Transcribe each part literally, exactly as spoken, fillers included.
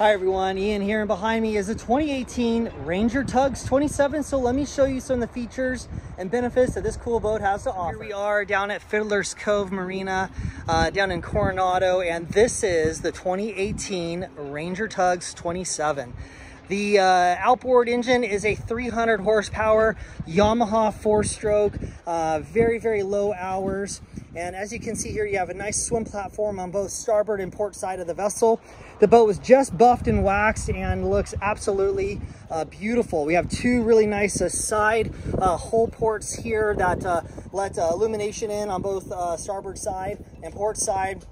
Hi everyone, Ian here, and behind me is a twenty eighteen Ranger Tugs twenty-seven. So let me show you some of the features and benefits that this cool boat has to offer. Here we are down at Fiddler's Cove Marina, uh, down in Coronado, and this is the twenty eighteen Ranger Tugs twenty-seven. The uh, outboard engine is a three hundred horsepower Yamaha four-stroke, uh, very, very low hours. And as you can see here, you have a nice swim platform on both starboard and port side of the vessel. The boat was just buffed and waxed and looks absolutely uh, beautiful. We have two really nice uh, side uh, hull ports here that uh, let uh, illumination in on both uh, starboard side and port side.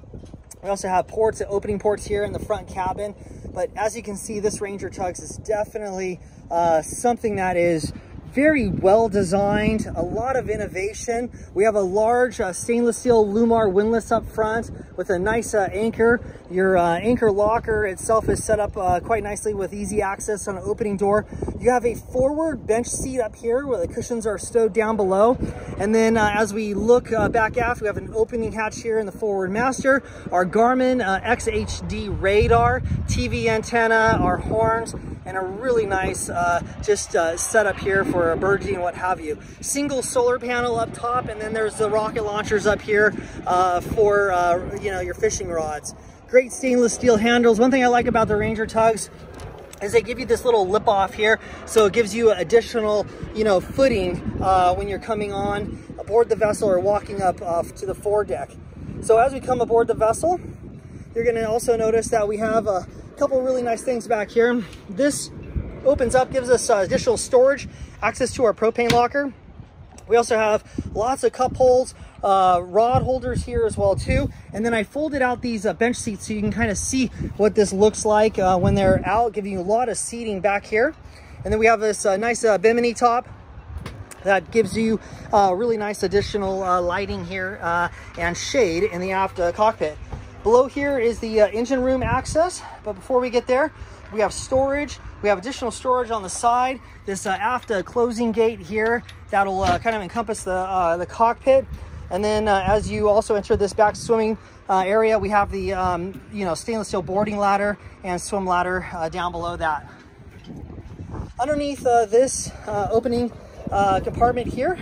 We also have ports, opening ports here in the front cabin. But as you can see, this Ranger Tugs is definitely uh, something that is very well designed, a lot of innovation. We have a large uh, stainless steel Lumar windlass up front with a nice uh, anchor. Your uh, anchor locker itself is set up uh, quite nicely with easy access on an opening door. You have a forward bench seat up here where the cushions are stowed down below. And then uh, as we look uh, back aft, we have an opening hatch here in the forward master, our Garmin uh, X H D radar, T V antenna, our horns, and a really nice uh, just uh, setup here for or a birdie and what have you. Single solar panel up top, and then there's the rocket launchers up here uh, for uh, you know, your fishing rods. Great stainless steel handles. One thing I like about the Ranger Tugs is they give you this little lip off here, so it gives you additional, you know, footing uh, when you're coming on aboard the vessel or walking up uh, to the foredeck. So as we come aboard the vessel, you're going to also notice that we have a couple really nice things back here. This opens up, gives us uh, additional storage, access to our propane locker. We also have lots of cup holes, uh, rod holders here as well too. And then I folded out these uh, bench seats so you can kind of see what this looks like uh, when they're out, giving you a lot of seating back here. And then we have this uh, nice uh, bimini top that gives you uh, really nice additional uh, lighting here uh, and shade in the aft uh, cockpit. Below here is the uh, engine room access, but before we get there, we have storage. We have additional storage on the side. This uh, aft uh, closing gate here that'll uh, kind of encompass the uh, the cockpit. And then uh, as you also enter this back swimming uh, area, we have the um, you know, stainless steel boarding ladder and swim ladder uh, down below that. Underneath uh, this uh, opening uh, compartment here,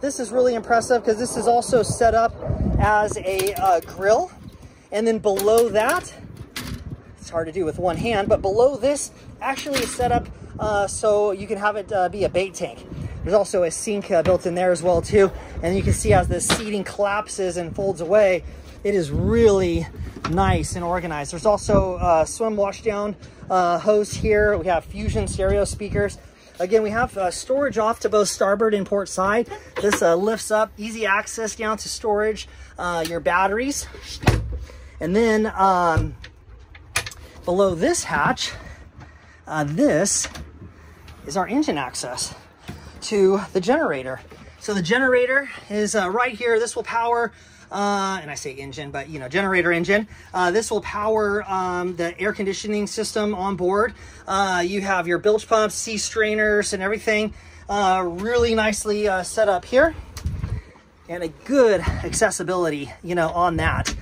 this is really impressive because this is also set up as a uh, grill. And then below that, it's hard to do with one hand, but below this actually is set up uh, so you can have it uh, be a bait tank. There's also a sink uh, built in there as well too, and you can see as the seating collapses and folds away, it is really nice and organized. There's also uh, swim washdown uh, hose here. We have Fusion stereo speakers. Again, we have uh, storage off to both starboard and port side. This uh, lifts up, easy access down to storage, uh, your batteries, and then. Um, Below this hatch, uh, this is our engine access to the generator. So the generator is uh, right here. This will power, uh, and I say engine, but you know, generator engine. Uh, this will power um, the air conditioning system on board. Uh, you have your bilge pumps, sea strainers, and everything uh, really nicely uh, set up here, and a good accessibility, you know, on that.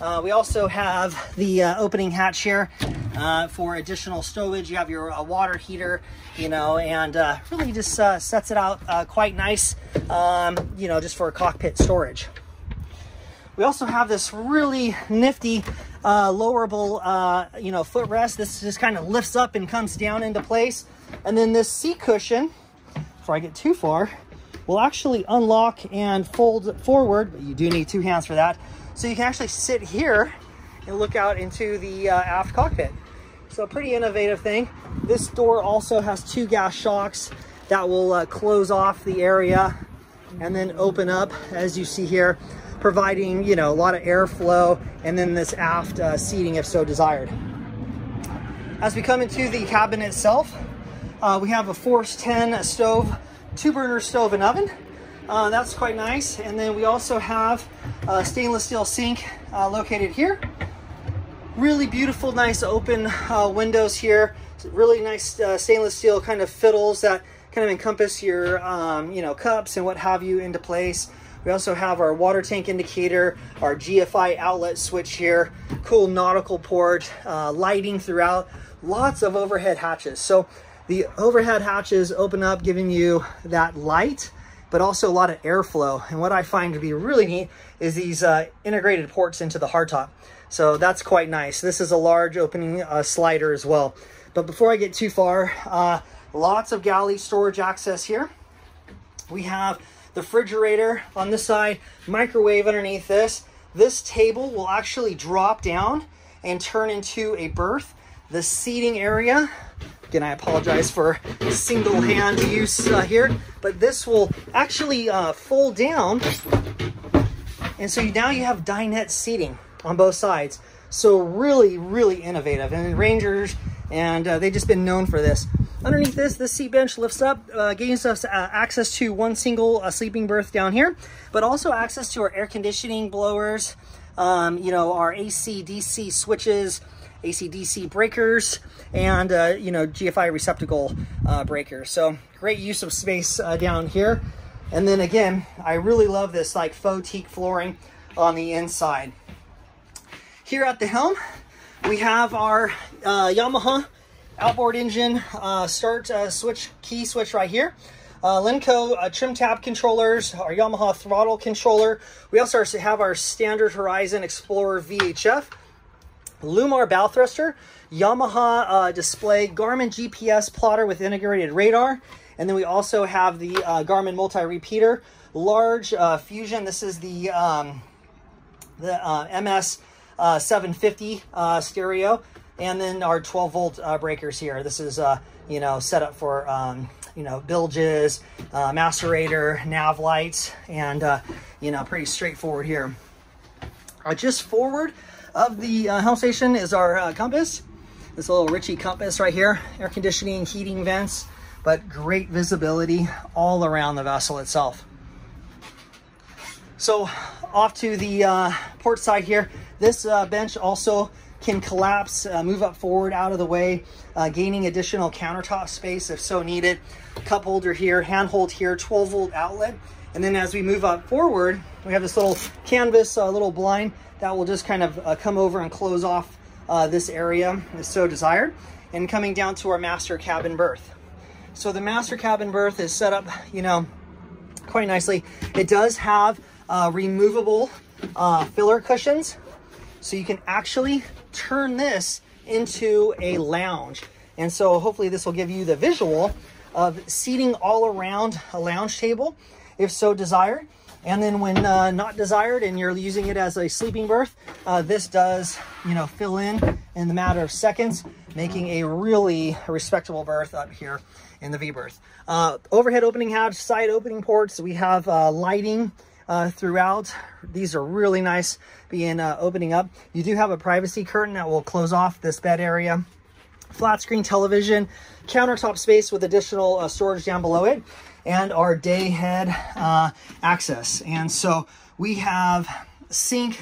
Uh, we also have the uh, opening hatch here uh, for additional stowage. You have your uh, water heater, you know, and uh, really just uh, sets it out uh, quite nice, um, you know, just for cockpit storage. We also have this really nifty uh, lowerable, uh, you know, footrest. This just kind of lifts up and comes down into place. And then this seat cushion, before I get too far, will actually unlock and fold forward, but you do need two hands for that. So you can actually sit here and look out into the uh, aft cockpit. So a pretty innovative thing. This door also has two gas shocks that will uh, close off the area and then open up, as you see here, providing, you know, a lot of airflow, and then this aft uh, seating if so desired. As we come into the cabin itself, uh, we have a Force ten stove, two burner stove and oven. Uh, that's quite nice. And then we also have a stainless steel sink uh, located here. Really beautiful, nice open uh, windows here. Really nice uh, stainless steel kind of fiddles that kind of encompass your, um, you know, cups and what have you into place. We also have our water tank indicator, our G F I outlet switch here, cool nautical port, uh, lighting throughout. lots of overhead hatches. So the overhead hatches open up, giving you that light, but also a lot of airflow. And what I find to be really neat is these uh, integrated ports into the hardtop. So that's quite nice. This is a large opening uh, slider as well. But before I get too far, uh, lots of galley storage access here. We have the refrigerator on this side, microwave underneath this. This table will actually drop down and turn into a berth. The seating area, again, I apologize for single hand use uh, here, but this will actually uh, fold down. And so now you have dinette seating on both sides. So really, really innovative. And Rangers, and uh, they've just been known for this. Underneath this, this seat bench lifts up, uh, giving us uh, access to one single uh, sleeping berth down here, but also access to our air conditioning blowers, um, you know, our A C D C switches, A C D C breakers, and, uh, you know, G F I receptacle uh, breakers. So great use of space uh, down here. And then again, I really love this like faux teak flooring on the inside. Here at the helm, we have our uh, Yamaha outboard engine uh, start uh, switch key switch right here. Uh, Lenco uh, trim tab controllers, our Yamaha throttle controller. We also have our standard Horizon Explorer V H F, Lumar bow thruster, Yamaha uh, display, Garmin G P S plotter with integrated radar. And then we also have the uh, Garmin multi-repeater, large uh, Fusion. This is the, um, the uh, M S uh, seven fifty uh, stereo. And then our twelve volt uh, breakers here. This is, uh, you know, set up for, um, you know, bilges, uh, macerator, nav lights, and, uh, you know, pretty straightforward here. Uh, just forward of the uh, helm station is our uh, compass. This little Ritchie compass right here. Air conditioning, heating vents, but great visibility all around the vessel itself. So off to the uh, port side here. This uh, bench also can collapse, uh, move up forward out of the way, uh, gaining additional countertop space if so needed. Cup holder here, handhold here, twelve volt outlet. And then as we move up forward, we have this little canvas, uh, little blind that will just kind of uh, come over and close off uh, this area if so desired. And coming down to our master cabin berth. So the master cabin berth is set up, you know, quite nicely. It does have uh, removable uh, filler cushions. So you can actually turn this into a lounge. And so hopefully this will give you the visual of seating all around a lounge table, if so desired. And then when uh, not desired and you're using it as a sleeping berth, uh, this does, you know, fill in in the matter of seconds, making a really respectable berth up here in the V-berth. Uh, overhead opening hatch, side opening ports, we have uh, lighting Uh, throughout. These are really nice being uh, opening up. You do have a privacy curtain that will close off this bed area. Flat screen television, countertop space with additional uh, storage down below it, and our day head uh, access. And so we have sink,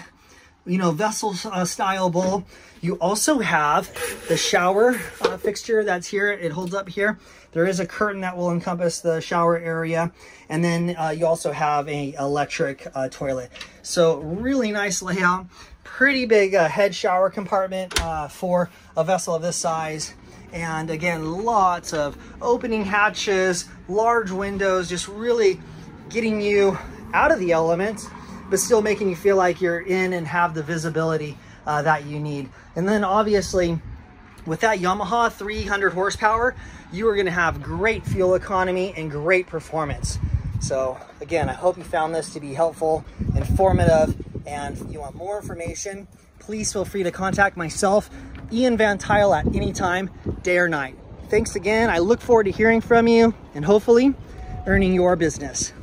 you know, vessel uh, style bowl. You also have the shower uh, fixture that's here. It holds up here. There is a curtain that will encompass the shower area. And then uh, you also have a electric uh, toilet. So really nice layout, pretty big uh, head shower compartment uh, for a vessel of this size. And again, lots of opening hatches, large windows, just really getting you out of the elements, but still making you feel like you're in and have the visibility uh, that you need. And then obviously with that Yamaha three hundred horsepower, you are gonna have great fuel economy and great performance. So again, I hope you found this to be helpful, informative, and if you want more information, please feel free to contact myself, Ian Van Tuyl, at any time, day or night. Thanks again. I look forward to hearing from you and hopefully earning your business.